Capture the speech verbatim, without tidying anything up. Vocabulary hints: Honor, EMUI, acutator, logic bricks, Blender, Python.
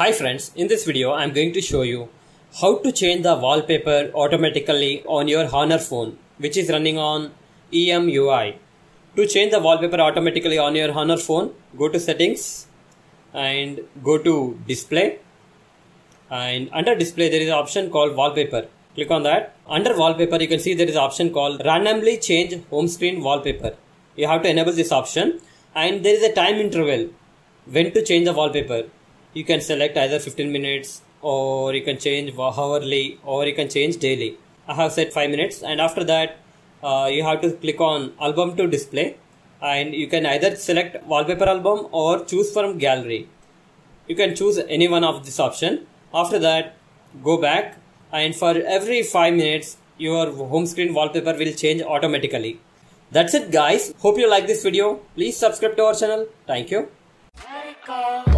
Hi friends, in this video I am going to show you how to change the wallpaper automatically on your Honor phone which is running on E M U I. To change the wallpaper automatically on your Honor phone, go to settings and go to display, and under display there is an option called wallpaper. Click on that. Under wallpaper you can see there is an option called randomly change home screen wallpaper. You have to enable this option, and there is a time interval when to change the wallpaper. You can select either fifteen minutes, or you can change hourly, or you can change daily. I have set five minutes, and after that uh, you have to click on album to display, and you can either select wallpaper album or choose from gallery. You can choose any one of this option. After that go back, and for every five minutes your home screen wallpaper will change automatically. That's it guys. Hope you like this video. Please subscribe to our channel. Thank you.